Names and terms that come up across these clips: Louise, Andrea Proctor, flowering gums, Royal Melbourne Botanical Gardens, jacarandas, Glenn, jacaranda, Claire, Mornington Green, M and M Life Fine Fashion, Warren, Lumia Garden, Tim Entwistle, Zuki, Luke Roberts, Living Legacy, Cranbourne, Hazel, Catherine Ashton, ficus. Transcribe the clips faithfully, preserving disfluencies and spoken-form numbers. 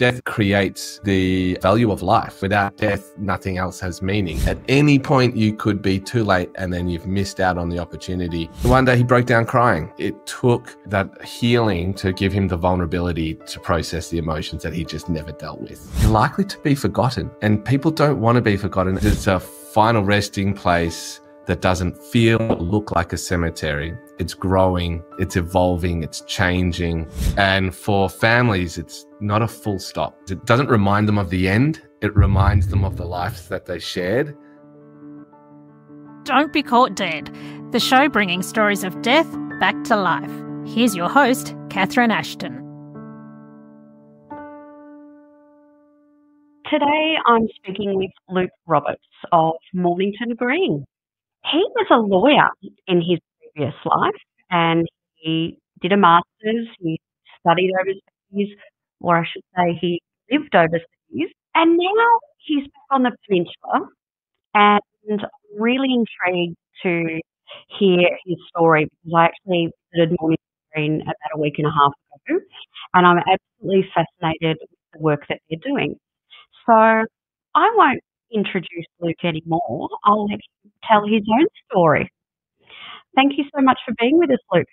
Death creates the value of life. Without death, nothing else has meaning. At any point, you could be too late and then you've missed out on the opportunity. One day he broke down crying. It took that healing to give him the vulnerability to process the emotions that he just never dealt with. You're likely to be forgotten, and people don't want to be forgotten. It's a final resting place that doesn't feel or look like a cemetery. It's growing, it's evolving, it's changing. And for families, it's not a full stop. It doesn't remind them of the end. It reminds them of the lives that they shared. Don't be caught dead. The show bringing stories of death back to life. Here's your host, Catherine Ashton. Today, I'm speaking with Luke Roberts of Mornington Green. He was a lawyer in his previous life, and he did a master's, he studied overseas, or I should say he lived overseas, and now he's back on the peninsula, and I'm really intrigued to hear his story, because I actually visited Mornington Green about a week and a half ago, and I'm absolutely fascinated with the work that they're doing. So I won't introduce Luke anymore. I'll let him tell his own story. Thank you so much for being with us, Luke.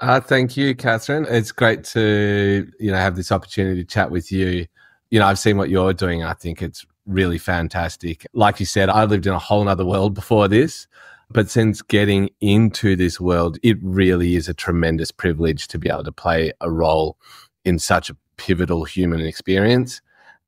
Uh, thank you, Catherine. It's great to, you know, have this opportunity to chat with you. You know, I've seen what you're doing. I think it's really fantastic. Like you said, I lived in a whole other world before this, but since getting into this world, it really is a tremendous privilege to be able to play a role in such a pivotal human experience.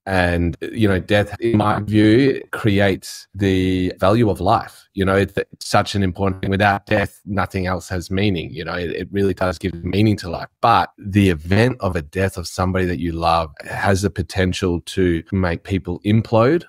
And, you know, death, in my view, creates the value of life. You know, it's such an important thing. Without death, nothing else has meaning. You know, it, it really does give meaning to life. But the event of a death of somebody that you love has the potential to make people implode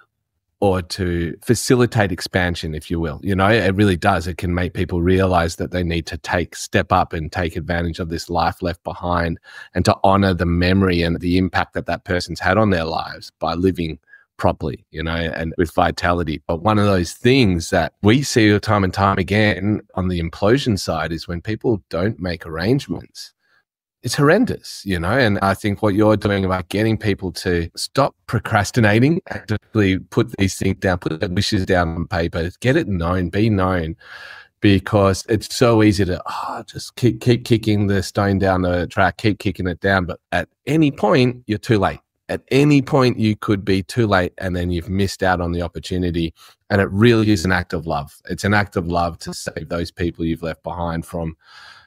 or to facilitate expansion, if you will. You know, it really does. It can make people realize that they need to take step up and take advantage of this life left behind, and to honor the memory and the impact that that person's had on their lives by living properly, you know, and with vitality. But one of those things that we see time and time again on the implosion side is when people don't make arrangements. It's horrendous, you know, and I think what you're doing about getting people to stop procrastinating, actually put these things down, put their wishes down on paper, get it known, be known, because it's so easy to oh, just keep, keep kicking the stone down the track, keep kicking it down. But at any point, you're too late. At any point, you could be too late, and then you've missed out on the opportunity. And it really is an act of love. It's an act of love to save those people you've left behind from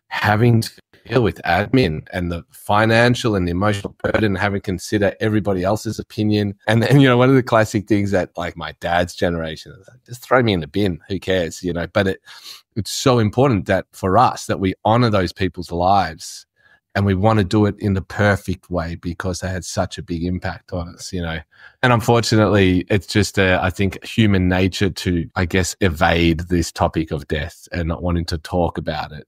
having to deal with admin and the financial and the emotional burden, having to consider everybody else's opinion. And then, you know, one of the classic things that, like, my dad's generation is like, just throw me in the bin, who cares, you know. But it it's so important that for us that we honor those people's lives, and we want to do it in the perfect way because they had such a big impact on us, you know. And unfortunately, it's just, a, I think, human nature to, I guess, evade this topic of death and not wanting to talk about it.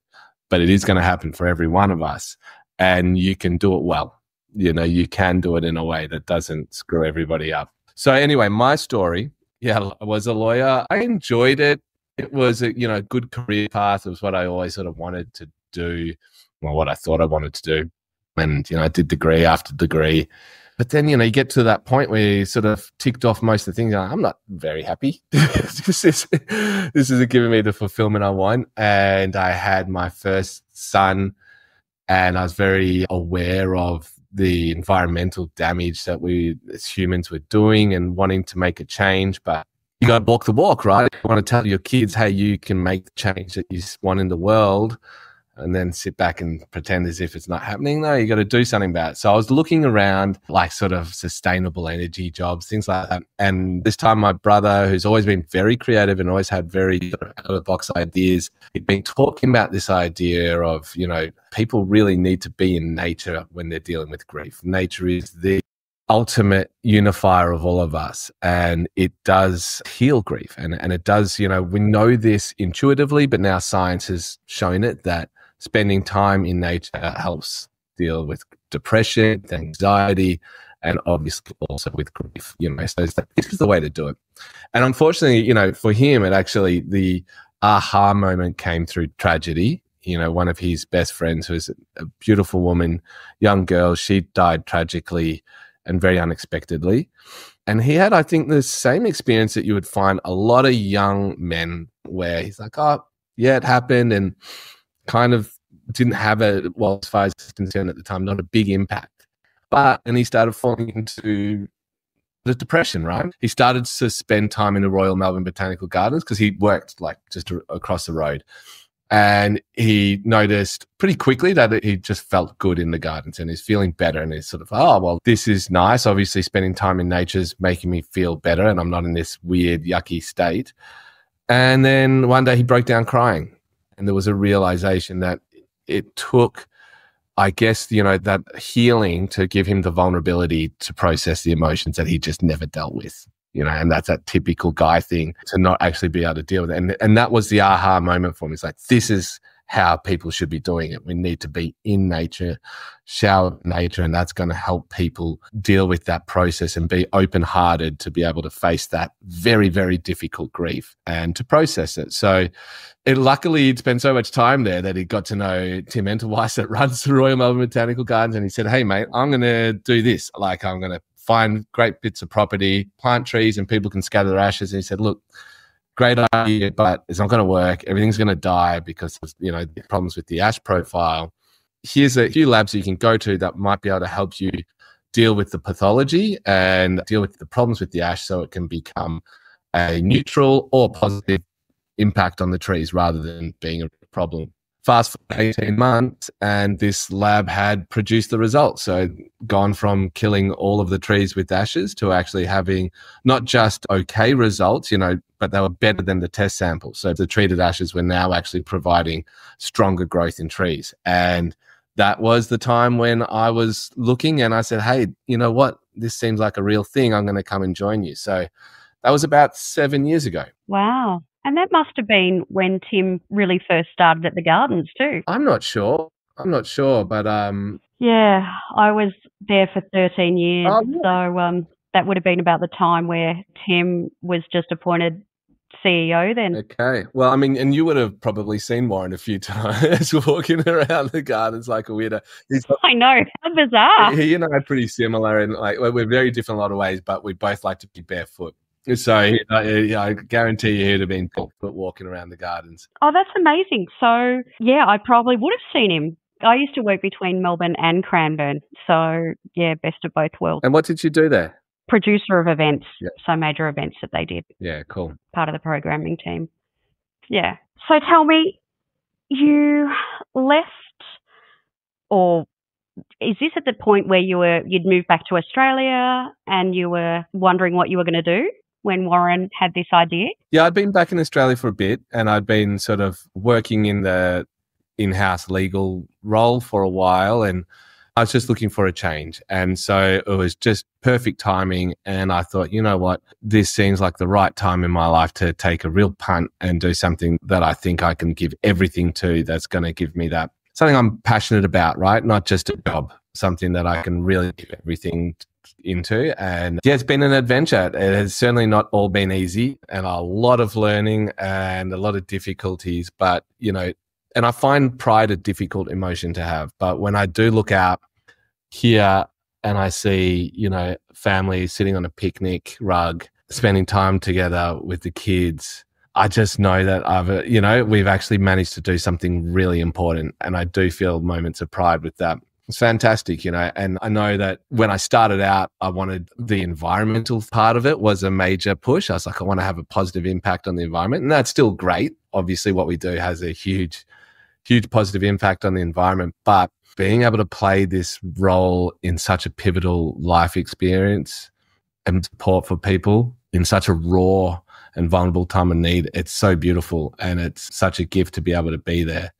But it is going to happen for every one of us, and you can do it well. You know, you can do it in a way that doesn't screw everybody up. So anyway, my story, yeah, I was a lawyer. I enjoyed it. It was a, you know, good career path. It was what I always sort of wanted to do, well, what I thought I wanted to do. And, you know, I did degree after degree. But then, you know, you get to that point where you sort of ticked off most of the things. Like, I'm not very happy. this, is, this isn't giving me the fulfillment I want. And I had my first son, and I was very aware of the environmental damage that we as humans were doing and wanting to make a change. But you got to walk the walk, right? You want to tell your kids how you can make the change that you want in the world, and then sit back and pretend as if it's not happening. No, you got to do something about it. So I was looking around, like, sort of sustainable energy jobs, things like that. And this time my brother, who's always been very creative and always had very out-of-the-box ideas, he'd been talking about this idea of, you know, people really need to be in nature when they're dealing with grief. Nature is the ultimate unifier of all of us, and it does heal grief. And, and it does, you know, we know this intuitively, but now science has shown it that spending time in nature helps deal with depression, anxiety, and obviously also with grief, you know. So it's like, this is the way to do it. And unfortunately, you know, for him, it actually, the aha moment came through tragedy. You know, one of his best friends, who is a beautiful woman, young girl, she died tragically and very unexpectedly. And he had, I think, the same experience that you would find a lot of young men where he's like, oh, yeah, it happened, and kind of didn't have a, well, as far as he's concerned at the time, not a big impact. But, and he started falling into the depression, right? He started to spend time in the Royal Melbourne Botanical Gardens because he worked like just across the road. And he noticed pretty quickly that he just felt good in the gardens and he's feeling better. And he's sort of, oh, well, this is nice. Obviously, spending time in nature's making me feel better and I'm not in this weird, yucky state. And then one day he broke down crying. And there was a realization that it took, I guess, you know, that healing to give him the vulnerability to process the emotions that he just never dealt with. You know, and that's that typical guy thing to not actually be able to deal with it. And, and that was the aha moment for me. It's like, this is how people should be doing it. We need to be in nature, shower nature, and that's going to help people deal with that process and be open-hearted to be able to face that very, very difficult grief and to process it. So it, luckily, he'd spent so much time there that he got to know Tim Entwistle that runs the Royal Melbourne Botanical Gardens, and he said, hey, mate, I'm going to do this. Like, I'm going to find great bits of property, plant trees, and people can scatter their ashes. And he said, look, great idea, but it's not going to work. Everything's going to die because, you know, the problems with the ash profile. Here's a few labs you can go to that might be able to help you deal with the pathology and deal with the problems with the ash so it can become a neutral or positive impact on the trees rather than being a problem. Fast forward eighteen months and this lab had produced the results. So gone from killing all of the trees with ashes to actually having not just okay results, you know, but they were better than the test samples. So the treated ashes were now actually providing stronger growth in trees. And that was the time when I was looking and I said, hey, you know what? This seems like a real thing. I'm going to come and join you. So that was about seven years ago. Wow. And that must have been when Tim really first started at the gardens too. I'm not sure. I'm not sure, but... um, yeah, I was there for thirteen years. Oh, yeah. So um, that would have been about the time where Tim was just appointed C E O then. Okay. Well, I mean, and you would have probably seen Warren a few times walking around the gardens like a weirdo. He's, I know. How bizarre. He and I are pretty similar in like, we're very different in a lot of ways, but we both like to be barefoot. So you know, I guarantee you he'd have been barefoot walking around the gardens. Oh, that's amazing. So, yeah, I probably would have seen him. I used to work between Melbourne and Cranbourne. So, yeah, best of both worlds. And what did you do there? Producer of events, yeah. So major events that they did. Yeah, cool. Part of the programming team. Yeah. So tell me, you left or... is this at the point where you were, you'd moved back to Australia and you were wondering what you were going to do when Warren had this idea? Yeah, I'd been back in Australia for a bit and I'd been sort of working in the in-house legal role for a while and I was just looking for a change. And so it was just perfect timing and I thought, you know what, this seems like the right time in my life to take a real punt and do something that I think I can give everything to that's going to give me that something I'm passionate about, right? Not just a job, something that I can really give everything into. And yeah, it's been an adventure. It has certainly not all been easy and a lot of learning and a lot of difficulties, but, you know, and I find pride a difficult emotion to have. But when I do look out here and I see, you know, family sitting on a picnic rug, spending time together with the kids, I just know that I've, you know, we've actually managed to do something really important. And I do feel moments of pride with that. It's fantastic, you know, and I know that when I started out, I wanted the environmental part of it was a major push. I was like, I want to have a positive impact on the environment. And that's still great. Obviously, what we do has a huge, huge positive impact on the environment. But being able to play this role in such a pivotal life experience and support for people in such a raw and vulnerable time of need, it's so beautiful and it's such a gift to be able to be there.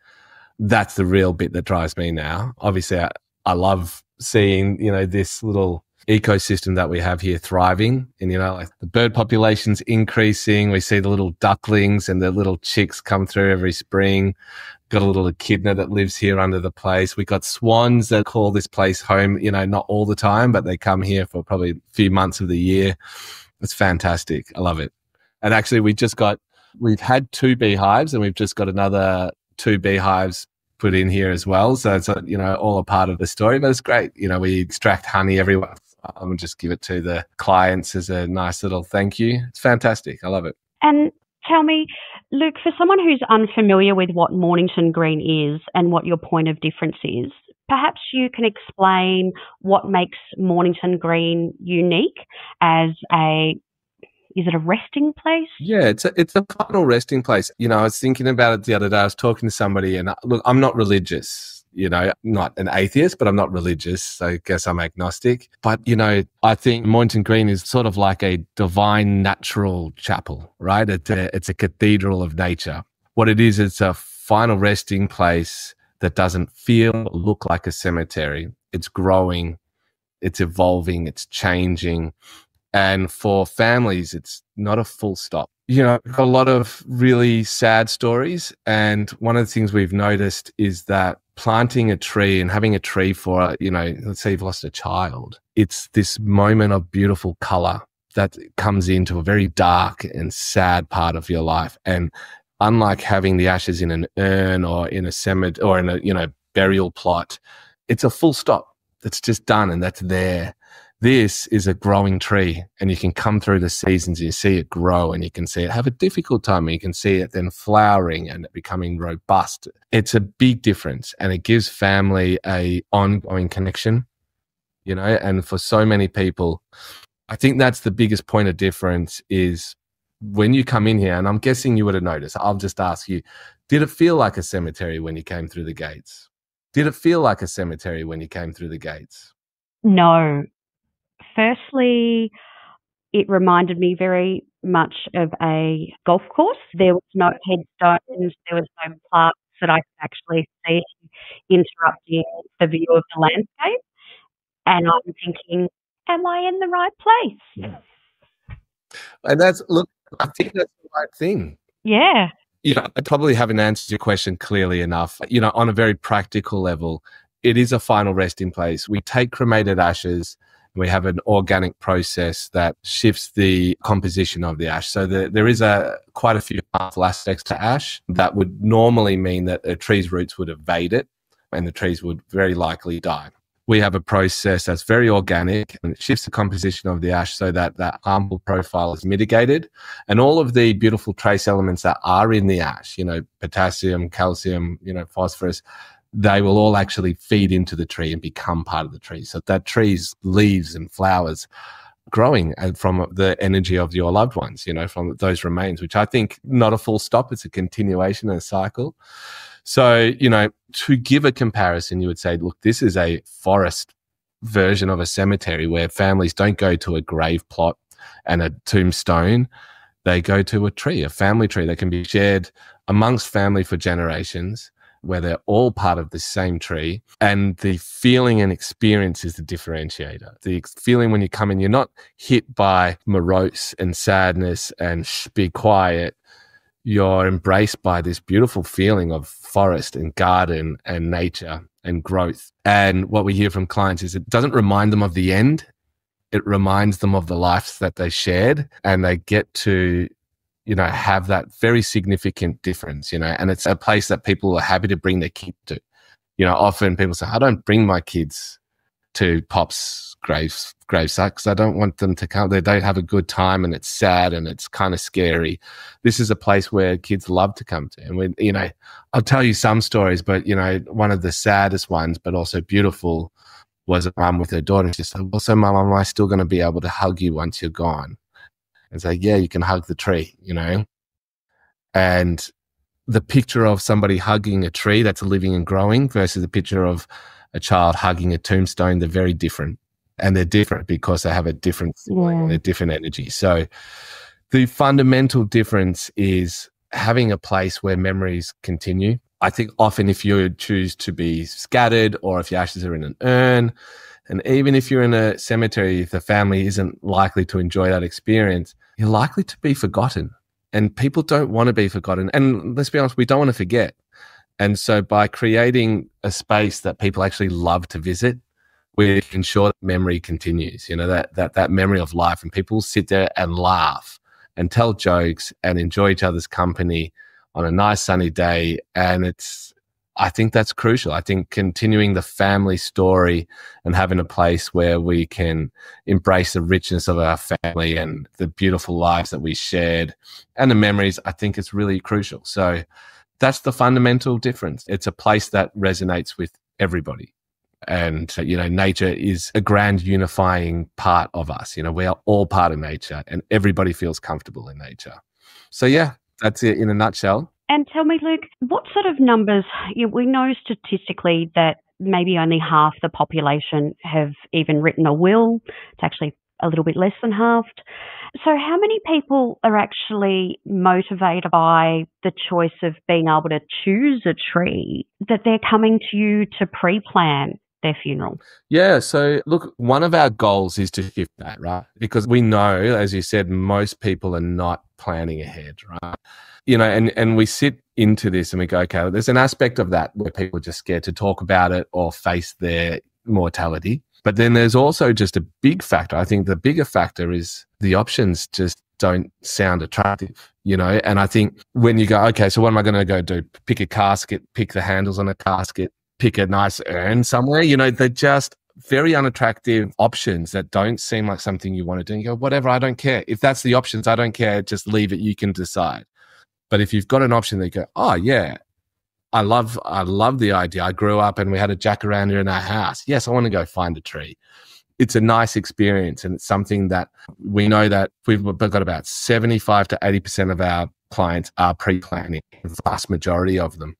That's the real bit that drives me now. Obviously, I, I love seeing, you know, this little ecosystem that we have here thriving and, you know, like the bird population's increasing. We see the little ducklings and the little chicks come through every spring. Got a little echidna that lives here under the place. We got swans that call this place home, you know, not all the time, but they come here for probably a few months of the year. It's fantastic. I love it. And actually, we just got, we've had two beehives and we've just got another two beehives put in here as well. So it's, you know, all a part of the story, but it's great. You know, we extract honey every once I'm going to just give it to the clients as a nice little thank you. It's fantastic. I love it. And tell me, Luke, for someone who's unfamiliar with what Mornington Green is and what your point of difference is, perhaps you can explain what makes Mornington Green unique as a, is it a resting place? Yeah, it's a, it's a final resting place. You know, I was thinking about it the other day. I was talking to somebody and, look, I'm not religious. You know, not an atheist, but I'm not religious. So I guess I'm agnostic. But, you know, I think Mornington Green is sort of like a divine natural chapel, right? It's a, it's a cathedral of nature. What it is, it's a final resting place that doesn't feel or look like a cemetery. It's growing, it's evolving, it's changing. And for families, it's not a full stop. You know, a lot of really sad stories. And one of the things we've noticed is that planting a tree and having a tree for, you know, let's say you've lost a child, it's this moment of beautiful color that comes into a very dark and sad part of your life. And unlike having the ashes in an urn or in a cemetery or in a, you know, burial plot, it's a full stop. It's just done and that's there. This is a growing tree and you can come through the seasons, you see it grow and you can see it have a difficult time and you can see it then flowering and becoming robust. It's a big difference and it gives family a ongoing connection, you know, and for so many people, I think that's the biggest point of difference is when you come in here, and I'm guessing you would have noticed, I'll just ask you, did it feel like a cemetery when you came through the gates? Did it feel like a cemetery when you came through the gates? No. Firstly, it reminded me very much of a golf course. There was no headstones, there was no plaques that I could actually see interrupting the view of the landscape. And I'm thinking, am I in the right place? And that's, look, I think that's the right thing. Yeah. You know, I probably haven't answered your question clearly enough. You know, on a very practical level, it is a final resting place. We take cremated ashes. We have an organic process that shifts the composition of the ash. So the, there is a quite a few harmful aspects to ash that would normally mean that a tree's roots would evade it and the trees would very likely die. We have a process that's very organic and it shifts the composition of the ash so that that harmful profile is mitigated. And all of the beautiful trace elements that are in the ash, you know, potassium, calcium, you know, phosphorus, they will all actually feed into the tree and become part of the tree. So that tree's leaves and flowers growing from the energy of your loved ones, you know, from those remains, which I think not a full stop, it's a continuation and a cycle. So, you know, to give a comparison, you would say, look, this is a forest version of a cemetery where families don't go to a grave plot and a tombstone. They go to a tree, a family tree that can be shared amongst family for generations, where they're all part of the same tree, and the feeling and experience is the differentiator. The feeling when you come in, you're not hit by morose and sadness and shh, be quiet. You're embraced by this beautiful feeling of forest and garden and nature and growth. And what we hear from clients is it doesn't remind them of the end. It reminds them of the lives that they shared, and they get to, you know, have that very significant difference, you know, and it's a place that people are happy to bring their kids to. You know, often people say, I don't bring my kids to Pop's graves, gravesite because I don't want them to come. They don't have a good time and it's sad and it's kind of scary. This is a place where kids love to come to. And, we, you know, I'll tell you some stories, but, you know, one of the saddest ones, but also beautiful, was a mum with her daughter. She said, well, so mum, am I still going to be able to hug you once you're gone? And say, yeah, you can hug the tree, you know. And the picture of somebody hugging a tree that's living and growing versus the picture of a child hugging a tombstone, they're very different. And they're different because they have a different feeling, yeah. and a different energy. So the fundamental difference is having a place where memories continue. I think often if you choose to be scattered or if your ashes are in an urn, and even if you're in a cemetery, if the family isn't likely to enjoy that experience, you're likely to be forgotten. And people don't want to be forgotten. And let's be honest, we don't want to forget. And so by creating a space that people actually love to visit, we ensure that memory continues, you know, that, that, that memory of life. And people sit there and laugh and tell jokes and enjoy each other's company on a nice sunny day. And it's I think that's crucial. I think continuing the family story and having a place where we can embrace the richness of our family and the beautiful lives that we shared and the memories, I think it's really crucial. So that's the fundamental difference. It's a place that resonates with everybody. And, you know, nature is a grand unifying part of us. You know, we are all part of nature and everybody feels comfortable in nature. So, yeah, that's it in a nutshell. And tell me, Luke, what sort of numbers, you, we know statistically that maybe only half the population have even written a will. It's actually a little bit less than halved. So how many people are actually motivated by the choice of being able to choose a tree that they're coming to you to pre-plan their funeral? Yeah, so look, one of our goals is to shift that, right? Because we know, as you said, most people are not planning ahead, right? You know, and, and we sit into this and we go, okay, well, there's an aspect of that where people are just scared to talk about it or face their mortality. But then there's also just a big factor. I think the bigger factor is the options just don't sound attractive, you know? And I think when you go, okay, so what am I going to go do? Pick a casket, pick the handles on a casket, pick a nice urn somewhere, you know, they're just very unattractive options that don't seem like something you want to do. And you go, whatever, I don't care. If that's the options, I don't care. Just leave it. You can decide. But if you've got an option that you go, oh yeah, I love, I love the idea. I grew up and we had a jacaranda in our house. Yes, I want to go find a tree. It's a nice experience. And it's something that we know that we've got about seventy-five to eighty percent of our clients are pre-planning, the vast majority of them.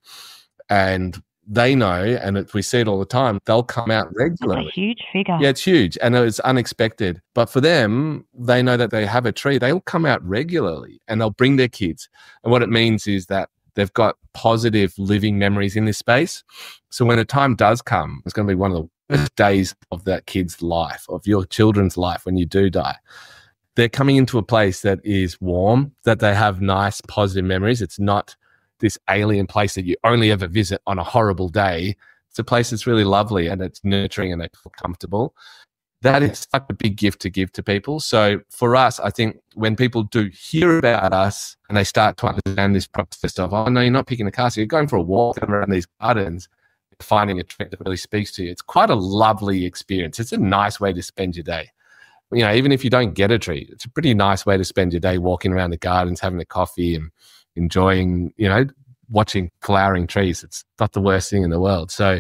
And they know, and it, we see it all the time, they'll come out regularly. That's a huge figure. Yeah, it's huge. And it's unexpected. But for them, they know that they have a tree. They'll come out regularly and they'll bring their kids. And what it means is that they've got positive living memories in this space. So when the time does come, it's going to be one of the worst days of that kid's life, of your children's life when you do die. They're coming into a place that is warm, that they have nice positive memories. It's not this alien place that you only ever visit on a horrible day. It's a place that's really lovely and it's nurturing and they feel comfortable. That is such a big gift to give to people. So for us, I think when people do hear about us and they start to understand this process of, oh, no, you're not picking a castle, you're going for a walk around these gardens, finding a tree that really speaks to you. It's quite a lovely experience. It's a nice way to spend your day. You know, even if you don't get a tree, it's a pretty nice way to spend your day walking around the gardens, having a coffee and enjoying, you know, watching flowering trees. It's not the worst thing in the world. So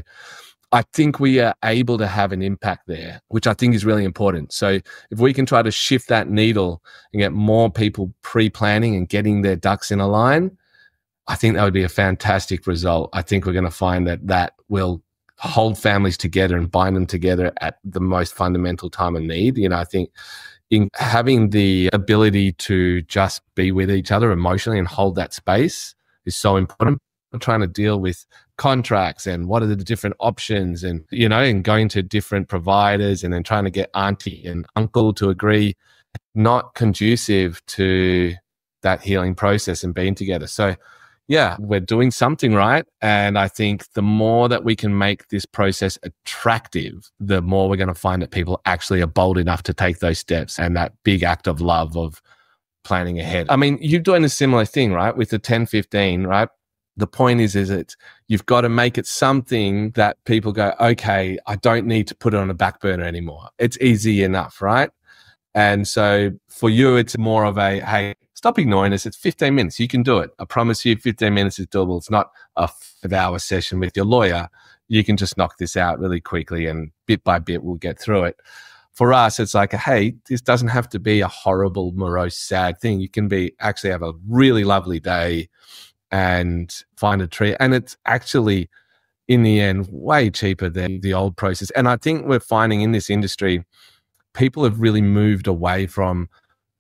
I think we are able to have an impact there, which I think is really important. So if we can try to shift that needle and get more people pre-planning and getting their ducks in a line, I think that would be a fantastic result. I think we're going to find that that will hold families together and bind them together at the most fundamental time of need. You know, I think in having the ability to just be with each other emotionally and hold that space is so important. I'm trying to deal with contracts and what are the different options and, you know, and going to different providers and then trying to get auntie and uncle to agree, not conducive to that healing process and being together. So yeah, we're doing something right. And I think the more that we can make this process attractive, the more we're going to find that people actually are bold enough to take those steps and that big act of love of planning ahead. I mean, you're doing a similar thing, right? With the ten fifteen, right? The point is, is it's, you've got to make it something that people go, okay, I don't need to put it on a back burner anymore. It's easy enough, right? And so for you, it's more of a, hey, stop ignoring us. It's fifteen minutes. You can do it. I promise you fifteen minutes is doable. It's not a five-hour session with your lawyer. You can just knock this out really quickly and bit by bit we'll get through it. For us, it's like, hey, this doesn't have to be a horrible, morose, sad thing. You can be actually have a really lovely day and find a tree. And it's actually, in the end, way cheaper than the old process. And I think we're finding in this industry, people have really moved away from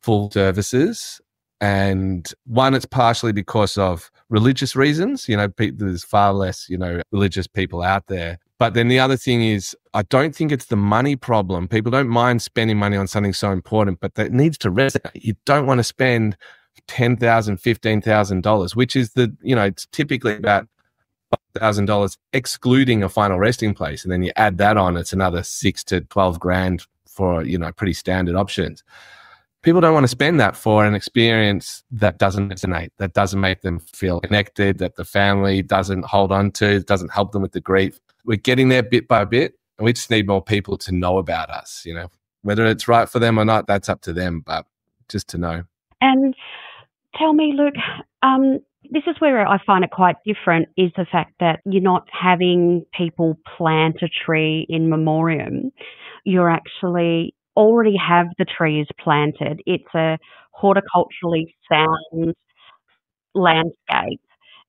full services. And one, it's partially because of religious reasons. You know, pe there's far less, you know, religious people out there. But then the other thing is, I don't think it's the money problem. People don't mind spending money on something so important, but that needs to resonate. You don't want to spend ten thousand dollars, fifteen thousand dollars, which is the, you know, it's typically about five thousand dollars excluding a final resting place. And then you add that on, it's another six to twelve grand for, you know, pretty standard options. people don't want to spend that for an experience that doesn't resonate, that doesn't make them feel connected, that the family doesn't hold on to, doesn't help them with the grief. We're getting there bit by bit, and we just need more people to know about us, you know. Whether it's right for them or not, that's up to them, but just to know. And tell me, Luke, um, this is where I find it quite different, is the fact that you're not having people plant a tree in memoriam. You're actually already have the trees planted. It's a horticulturally sound landscape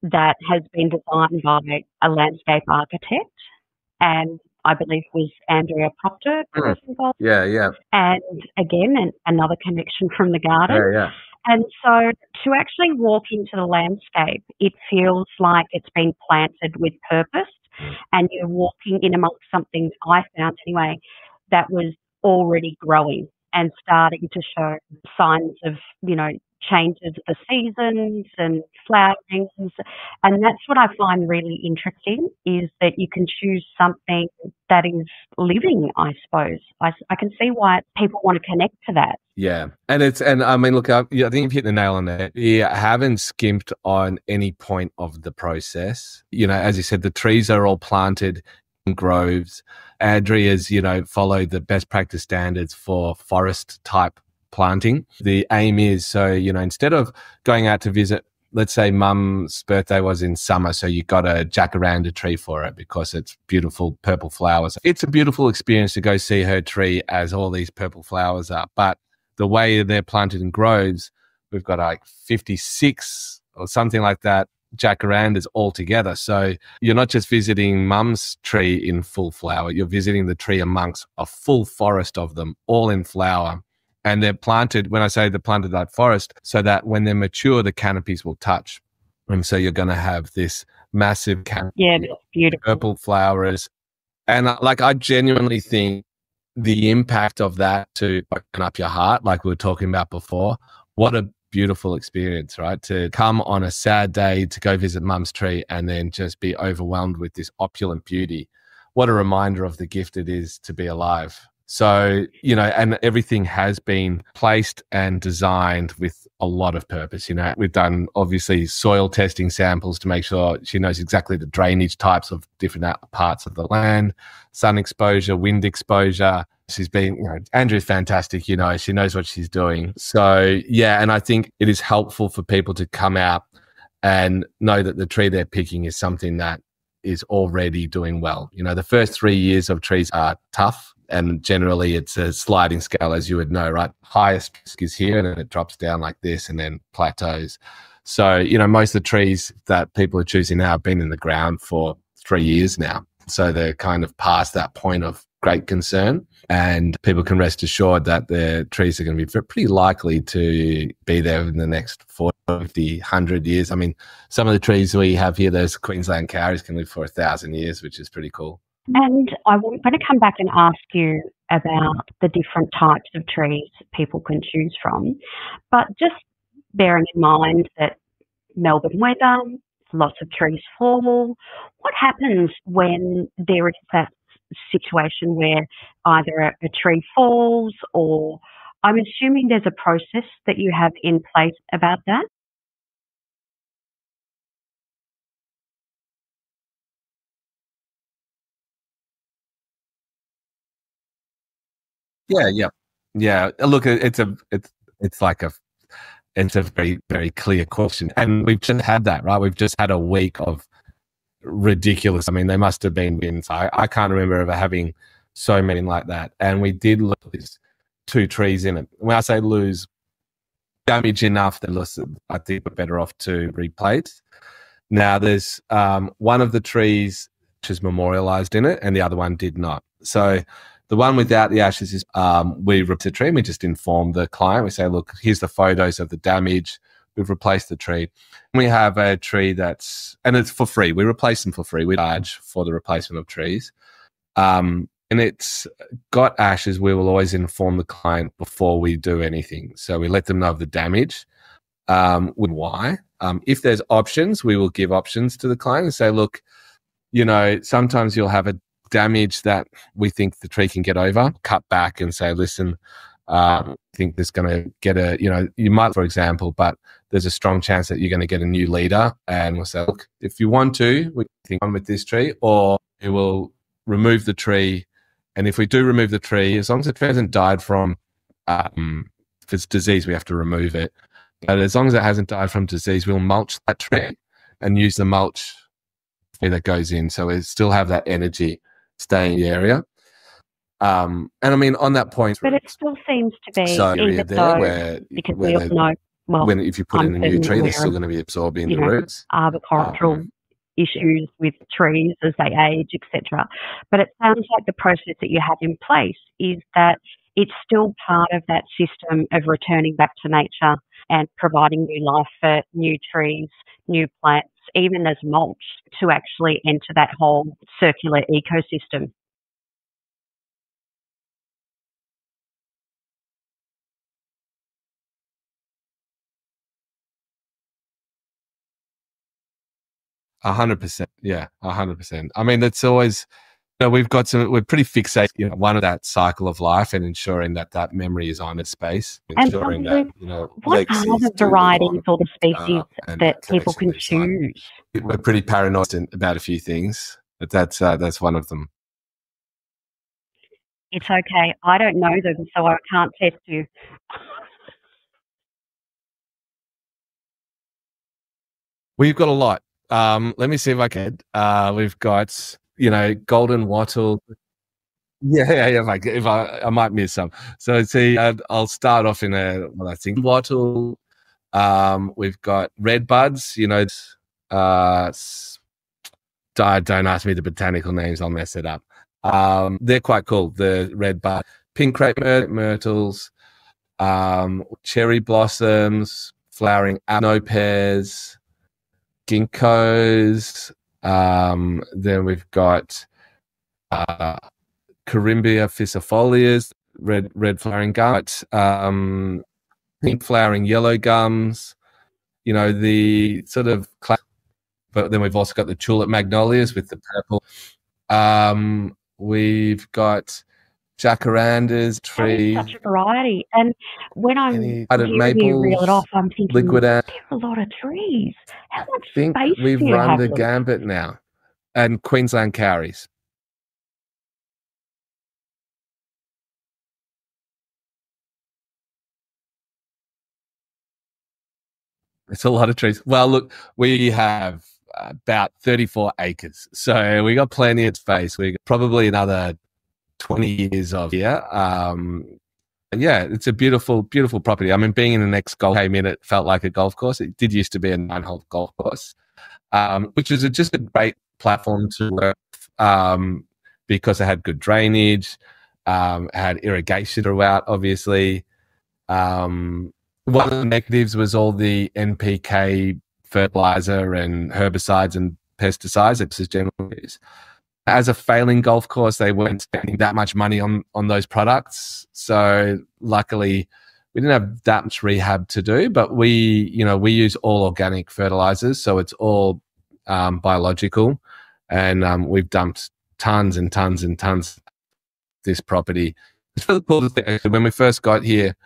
that has been designed by a landscape architect, and I believe was Andrea Proctor who was involved. Yeah, yeah. And again, an, another connection from the garden. Yeah, yeah. And so to actually walk into the landscape, it feels like it's been planted with purpose, and you're walking in amongst something, I found anyway, that was already growing and starting to show signs of, you know, changes of the seasons and flowerings. And that's what I find really interesting, is that you can choose something that is living, I suppose. I, I can see why people want to connect to that. Yeah. And it's, and I mean, look, I, I think you've hit the nail on the head. You haven't skimped on any point of the process. You know, as you said, the trees are all planted in groves. Andrea's, you know, followed the best practice standards for forest type planting. The aim is, so, you know, instead of going out to visit, let's say mum's birthday was in summer, so you got a jacaranda tree for it because it's beautiful purple flowers. It's a beautiful experience to go see her tree as all these purple flowers are. But the way they're planted in groves, we've got like fifty-six or something like that jacarandas all together. So you're not just visiting mum's tree in full flower, you're visiting the tree amongst a full forest of them all in flower. And they're planted, when I say they're planted like forest, so that when they're mature, the canopies will touch. And so you're going to have this massive canopy, yeah, beautiful purple flowers. And like, I genuinely think the impact of that to open up your heart, like we were talking about before, what a beautiful experience, right? To come on a sad day to go visit mum's tree and then just be overwhelmed with this opulent beauty. What a reminder of the gift it is to be alive. So, you know, and everything has been placed and designed with a lot of purpose. You know, we've done obviously soil testing samples to make sure she knows exactly the drainage types of different parts of the land, sun exposure, wind exposure. She's been, you know, Andrea's fantastic, you know, she knows what she's doing. So, yeah, and I think it is helpful for people to come out and know that the tree they're picking is something that is already doing well. You know, the first three years of trees are tough. And generally it's a sliding scale, as you would know, right? Highest risk is here, and then it drops down like this and then plateaus. So, you know, most of the trees that people are choosing now have been in the ground for three years now. So they're kind of past that point of great concern, and people can rest assured that their trees are going to be pretty likely to be there in the next forty, fifty, one hundred years. I mean, some of the trees we have here, those Queensland cowries, can live for a thousand years, which is pretty cool. And I'm going to come back and ask you about the different types of trees people can choose from. But just bearing in mind that Melbourne weather, lots of trees fall, what happens when there is that situation where either a, a tree falls, or I'm assuming there's a process that you have in place about that? Yeah, yeah, yeah. Look, it's a, it's, it's like a, it's a very, very clear question. And we've just had that, right? We've just had a week of ridiculous. I mean, they must have been winds. I, I can't remember ever having so many like that. And we did lose two trees in it. When I say lose, damage enough that I think we're better off to replace. Now, there's um, one of the trees which is memorialized in it, and the other one did not. So, the one without the ashes is um, we ripped the tree and we just inform the client. We say, look, here's the photos of the damage. We've replaced the tree. We have a tree that's, and it's for free. We replace them for free. We charge for the replacement of trees. Um, and it's got ashes. We will always inform the client before we do anything. So we let them know of the damage, um, with why. Um, if there's options, we will give options to the client and say, look, you know, sometimes you'll have a damage that we think the tree can get over, cut back and say, listen, um, think that's going to get a, you know, you might, for example, but there's a strong chance that you're going to get a new leader, and we'll say, look, if you want to, we can come with this tree, or we will remove the tree. And if we do remove the tree, as long as it hasn't died from, um, if it's disease, we have to remove it. But as long as it hasn't died from disease, we'll mulch that tree and use the mulch that goes in. So we still have that energy staying in the area. Um, and I mean, on that point, but it still seems to be so either there though, where, because where we all know, well, when, if you put in a new tree, they're still going to be absorbing the know, roots. Arboricultural um, issues with trees as they age, et cetera. But it sounds like the process that you have in place is that it's still part of that system of returning back to nature and providing new life for new trees, new plants, even as mulch, to actually enter that whole circular ecosystem. A hundred percent. Yeah, a hundred percent. I mean, that's always, you know, we've got some, we're pretty fixated, you know, one of that cycle of life and ensuring that that memory is on its space. Ensuring and so that, you know, what are the varieties or the species uh, that people can choose? Like, we're pretty paranoid about a few things, but that's, uh, that's one of them. It's okay. I don't know them, so I can't test you. We've got a lot. Um, let me see if I can. Uh, we've got, you know, golden wattle. Yeah, yeah, yeah. If I, if I, I might miss some. So see, I'd, I'll start off in a, well, I think wattle. Um, we've got red buds, you know, uh, don't ask me the botanical names. I'll mess it up. Um, they're quite cool. The red bud, pink crepe myrtles, um, cherry blossoms, flowering no pears, ginkgos, um, then we've got uh, Corymbia fissifolias, red red flowering gums, um, pink flowering yellow gums, you know, the sort of, but then we've also got the tulip magnolias with the purple. Um, we've got jacarandas tree, such a variety. And when I'm Any, I don't maples, you reel it off, I'm thinking liquid ant. There's a lot of trees. How much I think space we've do you run have the them? Gambit now, and Queensland cowries. It's a lot of trees. Well, look, we have about thirty-four acres, so we got plenty of space. We got probably another twenty years of here. Um, yeah, it's a beautiful, beautiful property. I mean, being in an ex-golf came in, it felt like a golf course. It did used to be a nine-hole golf course, um, which was a, just a great platform to work um, because it had good drainage, um, had irrigation throughout, obviously. Um, one of the negatives was all the N P K fertilizer and herbicides and pesticides that is generally used. As a failing golf course, they weren't spending that much money on on those products. So luckily, we didn't have that much rehab to do. But we, you know, we use all organic fertilizers, so it's all um, biological, and um, we've dumped tons and tons and tons of this property. It's really cool thing. When we first got here,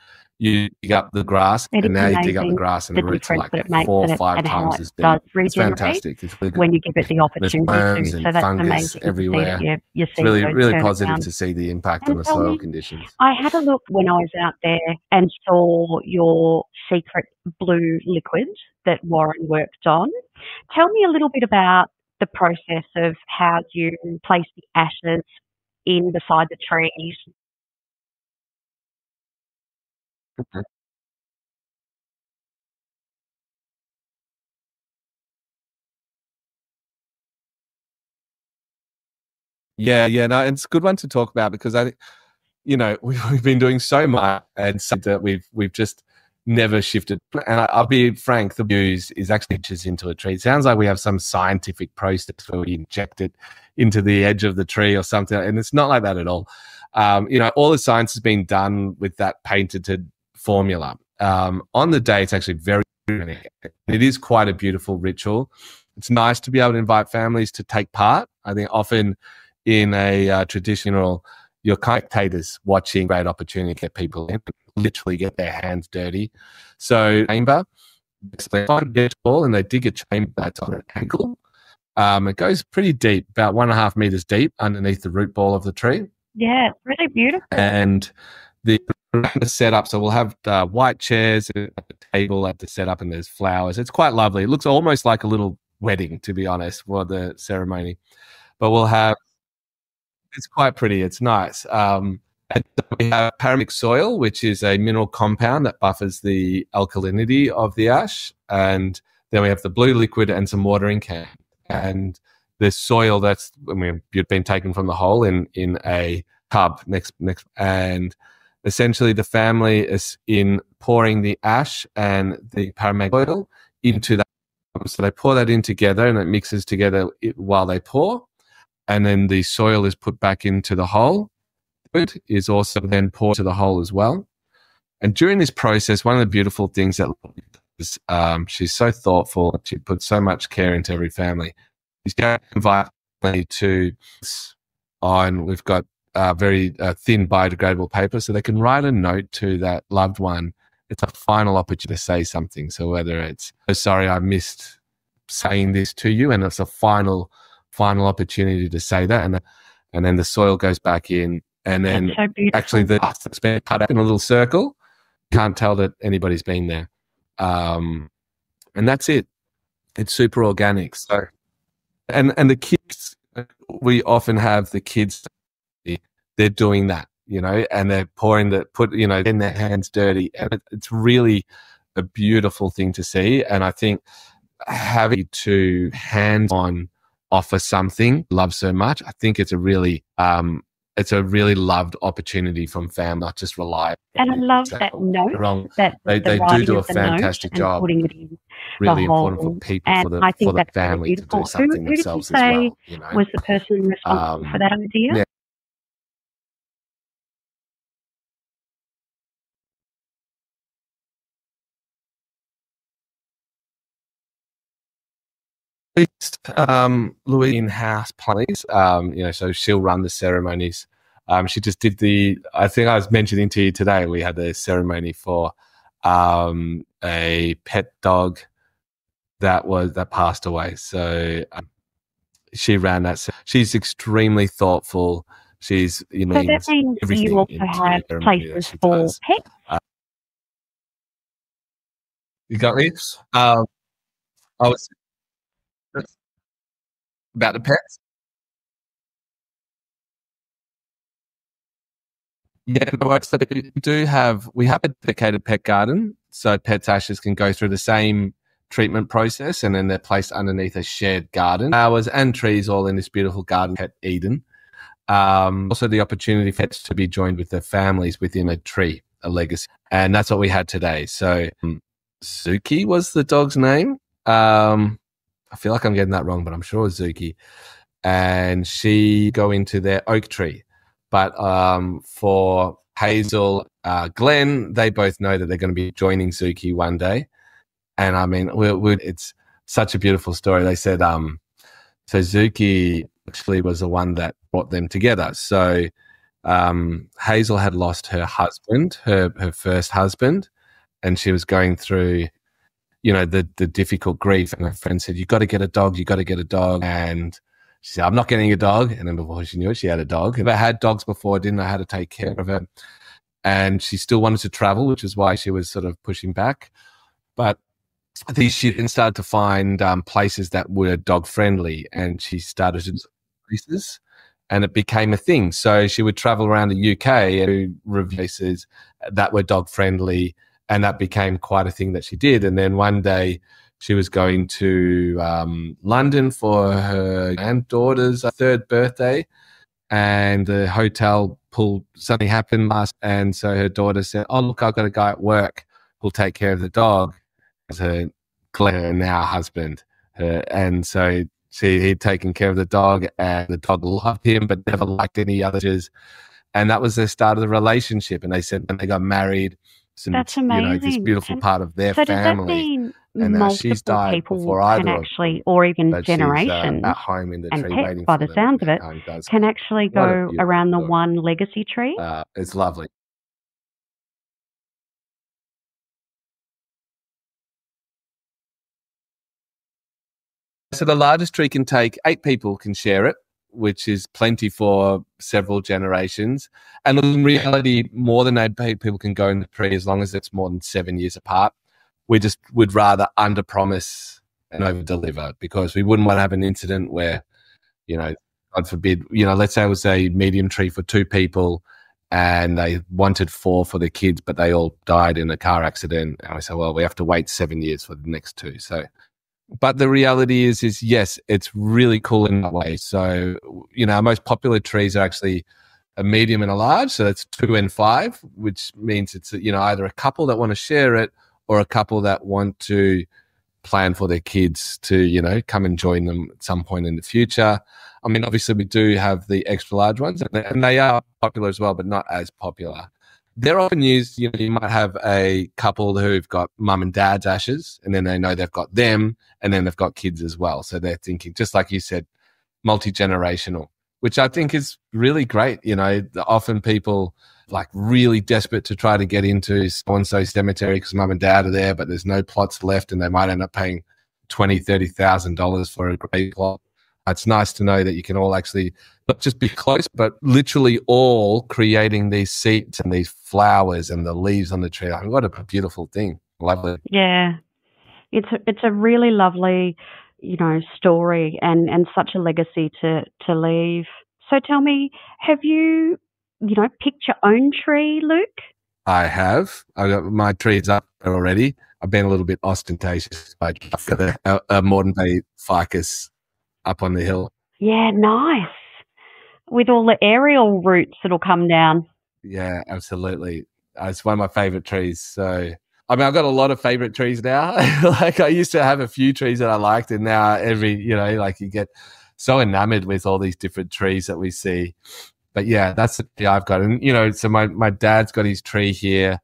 you dig up the grass, it and now you dig up the grass, and the, the roots are like makes, four or five times as big. It's fantastic. It's really good. When you give it the opportunity. There's worms and so that's fungus amazing everywhere. You, you see it's really, really positive around. To see the impact and on the soil me, conditions. I had a look when I was out there and saw your secret blue liquid that Warren worked on. Tell me a little bit about the process of how you place the ashes in beside the trees. Okay. Yeah, yeah, no, and it's a good one to talk about because I think, you know, we've, we've been doing so much and so that we've we've just never shifted. And I, I'll be frank, the use is actually inches into a tree. It sounds like we have some scientific process where we inject it into the edge of the tree or something, and it's not like that at all. Um, you know, all the science has been done with that painted to formula. Um, on the day, it's actually very unique. It is quite a beautiful ritual. It's nice to be able to invite families to take part. I think often in a uh, traditional, you're kind of spectators watching, great opportunity to get people in, literally get their hands dirty. So chamber, they find a dead ball and they dig a chamber that's on an ankle. Um, it goes pretty deep, about one and a half meters deep underneath the root ball of the tree. Yeah, it's really beautiful. And the setup, so we'll have uh, white chairs at the table at the setup, and there's flowers. It's quite lovely. It looks almost like a little wedding, to be honest, for the ceremony. But we'll have, it's quite pretty. It's nice. Um, and we have paramic soil, which is a mineral compound that buffers the alkalinity of the ash. And then we have the blue liquid and some watering can. And the soil that's, I mean, you've been taken from the hole in, in a tub next, next. And essentially the family is in pouring the ash and the paramic soil into that. So they pour that in together and it mixes together while they pour. And then the soil is put back into the hole. It is also then poured to the hole as well. And during this process, one of the beautiful things that is, um, she's so thoughtful. She puts so much care into every family. She's going to invite me to on. We've got uh, very uh, thin biodegradable paper, so they can write a note to that loved one. It's a final opportunity to say something. So whether it's, oh, sorry, I missed saying this to you, and it's a final final opportunity to say that, and and then the soil goes back in, and then so actually the dust that's been cut up in a little circle, can't tell that anybody's been there, um and that's it. It's super organic. So and and the kids, we often have the kids, they're doing that, you know, and they're pouring the put you know in their hands dirty, and it, it's really a beautiful thing to see. And I think having to hands on offer something love so much, I think it's a really um it's a really loved opportunity from family, not just rely. And I love so, that note wrong. that they, the they do do a fantastic job, really important for people, and for the, I think for the family to do something who, who themselves as well, you know? Was the person responsible um, for that idea? Yeah. Um, Louise in-house planners, um, you know, so she'll run the ceremonies. Um, she just did the, I think I was mentioning to you today, we had a ceremony for um, a pet dog that was, that passed away. So um, she ran that. She's extremely thoughtful. She's, you know, so that means you also have places for does. pets. Uh, you got me? Um, I was about the pets. Yeah, so we do have, we have a dedicated pet garden, so pets' ashes can go through the same treatment process, and then they're placed underneath a shared garden. Flowers and trees all in this beautiful garden, pet Eden. Um, also the opportunity for pets to be joined with their families within a tree, a legacy. And that's what we had today. So um, Zuki was the dog's name. Um, I feel like I'm getting that wrong, but I'm sure it's Zuki. And she go into their oak tree. But um, for Hazel, uh, Glenn, they both know that they're going to be joining Zuki one day. And, I mean, we're, we're, it's such a beautiful story. They said, um, so Zuki actually was the one that brought them together. So um, Hazel had lost her husband, her, her first husband, and she was going through, you know, the the difficult grief. And her friend said, you've got to get a dog, you've got to get a dog. And she said, I'm not getting a dog. And then before she knew it, she had a dog. If I had dogs before, I didn't know how to take care of her. And she still wanted to travel, which is why she was sort of pushing back. But I think she then started to find um, places that were dog-friendly, and she started to places, and it became a thing. So she would travel around the U K and review places that were dog-friendly, and that became quite a thing that she did. And then one day she was going to um, London for her granddaughter's third birthday, and the hotel pulled, something happened last, and so her daughter said, oh, look, I've got a guy at work who'll take care of the dog. As her, Claire, now husband. Her, and so she, he'd taken care of the dog, and the dog loved him but never liked any others. And that was the start of the relationship. And they said when they got married, and, that's amazing. You know, this beautiful and part of their so family. Does that mean and uh, she's died people before either can actually, or even generations, uh, at home in the and tree pets, waiting by for the sounds of it, can actually go around the one legacy tree. Uh, it's lovely. So the largest tree can take, eight people can share it, which is plenty for several generations. And in reality, more than eight people can go in the tree as long as it's more than seven years apart. We just would rather under promise and over deliver, because we wouldn't want to have an incident where, you know, God forbid, you know, let's say it was a medium tree for two people and they wanted four for the kids, but they all died in a car accident. And we say, well, we have to wait seven years for the next two. So, but the reality is, is yes, it's really cool in that way. So, you know, our most popular trees are actually a medium and a large. So that's two and five, which means it's, you know, either a couple that want to share it, or a couple that want to plan for their kids to, you know, come and join them at some point in the future. I mean, obviously we do have the extra large ones, and they, and they are popular as well, but not as popular. They're often used, you know, you might have a couple who've got mum and dad's ashes, and then they know they've got them, and then they've got kids as well. So they're thinking, just like you said, multi-generational, which I think is really great. You know, often people like really desperate to try to get into so-and-so cemetery because mum and dad are there, but there's no plots left, and they might end up paying twenty thousand dollars, thirty thousand dollars for a grave plot. It's nice to know that you can all actually not just be close, but literally all creating these seeds and these flowers and the leaves on the tree. I mean, what a beautiful thing. Lovely. Yeah. It's a, it's a really lovely, you know, story and, and such a legacy to, to leave. So tell me, have you... you know, picked your own tree, Luke? I have. I got, my tree's up already. I've been a little bit ostentatious. I've got a, a modern day ficus up on the hill. Yeah, nice. With all the aerial roots that'll come down. Yeah, absolutely. It's one of my favourite trees. So, I mean, I've got a lot of favourite trees now. Like, I used to have a few trees that I liked, and now every, you know, like you get so enamoured with all these different trees that we see. But yeah, that's the tree I've got. And, you know, so my, my dad's got his tree here,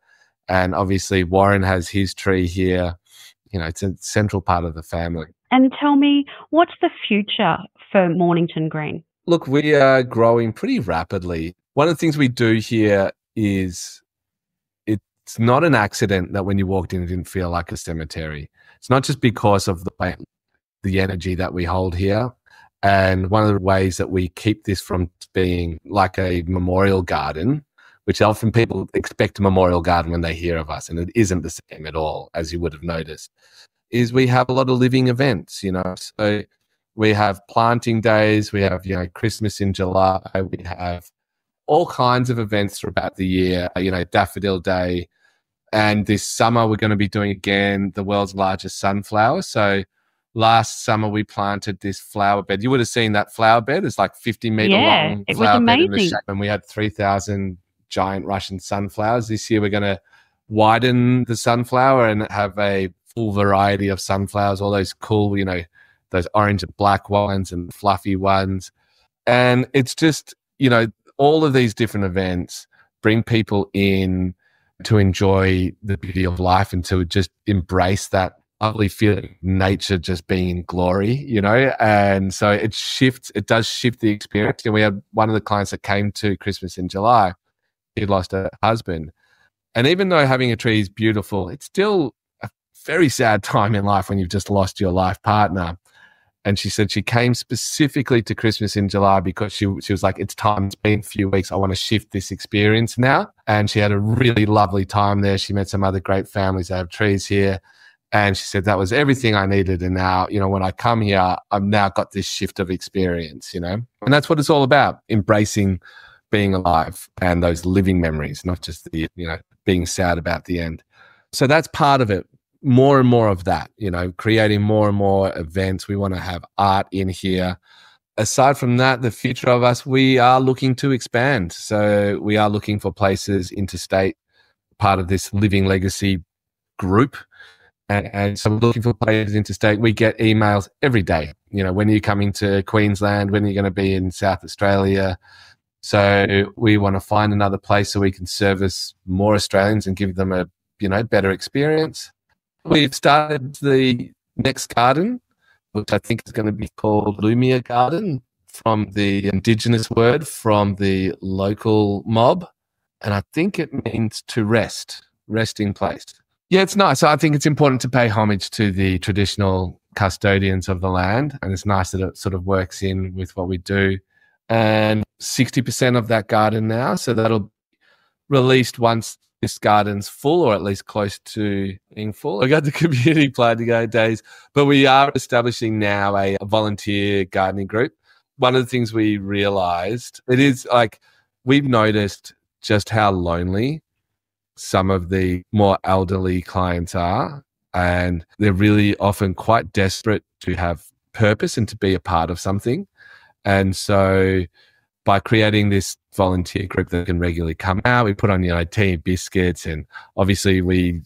and obviously Warren has his tree here. You know, it's a central part of the family. And tell me, what's the future for Mornington Green? Look, we are growing pretty rapidly. One of the things we do here is it's not an accident that when you walked in, it didn't feel like a cemetery. It's not just because of the, the energy that we hold here. And one of the ways that we keep this from being like a memorial garden, which often people expect a memorial garden when they hear of us, and it isn't the same at all, as you would have noticed, is we have a lot of living events, you know. So we have planting days, we have, you know, Christmas in July, we have all kinds of events throughout the year, you know, Daffodil Day. And this summer we're going to be doing, again, the world's largest sunflower. So last summer we planted this flower bed. You would have seen that flower bed. It's like fifty meter yeah, long it flower was amazing. Bed in the shape. And we had three thousand giant Russian sunflowers. This year we're going to widen the sunflower and have a full variety of sunflowers, all those cool, you know, those orange and black ones and fluffy ones. And it's just, you know, all of these different events bring people in to enjoy the beauty of life and to just embrace that lovely feeling, nature just being in glory, you know. And so it shifts, it does shift the experience. And we had one of the clients that came to Christmas in July, she lost her husband. And even though having a tree is beautiful, it's still a very sad time in life when you've just lost your life partner. And she said she came specifically to Christmas in July because she, she was like, it's time, it's been a few weeks, I want to shift this experience now. And she had a really lovely time there. She met some other great families that have trees here. And she said, that was everything I needed. And now, you know, when I come here, I've now got this shift of experience, you know. And that's what it's all about, embracing being alive and those living memories, not just, the, you know, being sad about the end. So that's part of it, more and more of that, you know, creating more and more events. We want to have art in here. Aside from that, the future of us, we are looking to expand. So we are looking for places interstate, part of this Living Legacy group. And, and so we're looking for places interstate. We get emails every day. You know, when are you coming to Queensland? When are you going to be in South Australia? So we want to find another place so we can service more Australians and give them a you know, better experience. We've started the next garden, which I think is going to be called Lumia Garden, from the indigenous word from the local mob. And I think it means to rest, rest in place. Yeah, it's nice. I think it's important to pay homage to the traditional custodians of the land. And it's nice that it sort of works in with what we do. And sixty percent of that garden now, so that'll be released once this garden's full, or at least close to being full. I got the community planting our days, but we are establishing now a volunteer gardening group. One of the things we realized, it is like we've noticed just how lonely some of the more elderly clients are, and they're really often quite desperate to have purpose and to be a part of something. And so by creating this volunteer group that can regularly come out, we put on, you know, tea and biscuits, and obviously we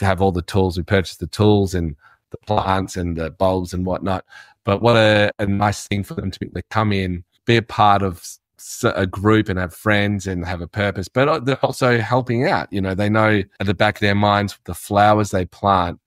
have all the tools. We purchase the tools and the plants and the bulbs and whatnot. But what a, a nice thing for them to be able to come in, be a part of a group and have friends and have a purpose. But they're also helping out. You know, they know at the back of their minds the flowers they plant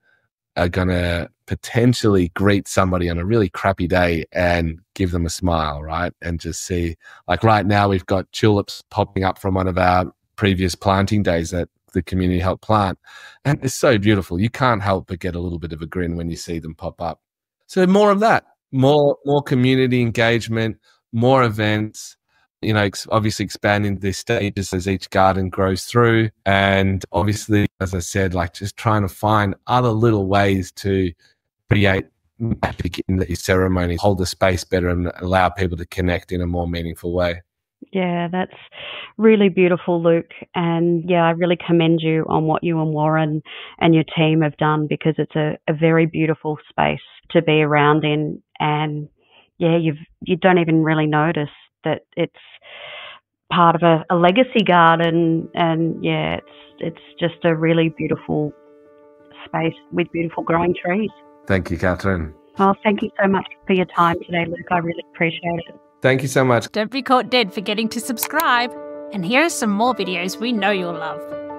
are going to potentially greet somebody on a really crappy day and give them a smile, right? And just see, like right now we've got tulips popping up from one of our previous planting days that the community helped plant. And it's so beautiful. You can't help but get a little bit of a grin when you see them pop up. So more of that, more, more community engagement, more events, you know, ex obviously expanding the stages as each garden grows through. And obviously, as I said, like just trying to find other little ways to create magic in the ceremony, hold the space better and allow people to connect in a more meaningful way. Yeah, that's really beautiful, Luke. And yeah, I really commend you on what you and Warren and your team have done, because it's a, a very beautiful space to be around in. And yeah, you've, you don't even really notice that it's part of a, a legacy garden. And yeah, it's it's just a really beautiful space with beautiful growing trees. Thank you, Catherine. Well, thank you so much for your time today, Luke. I really appreciate it. Thank you so much. Don't be caught dead forgetting to subscribe. And here are some more videos we know you'll love.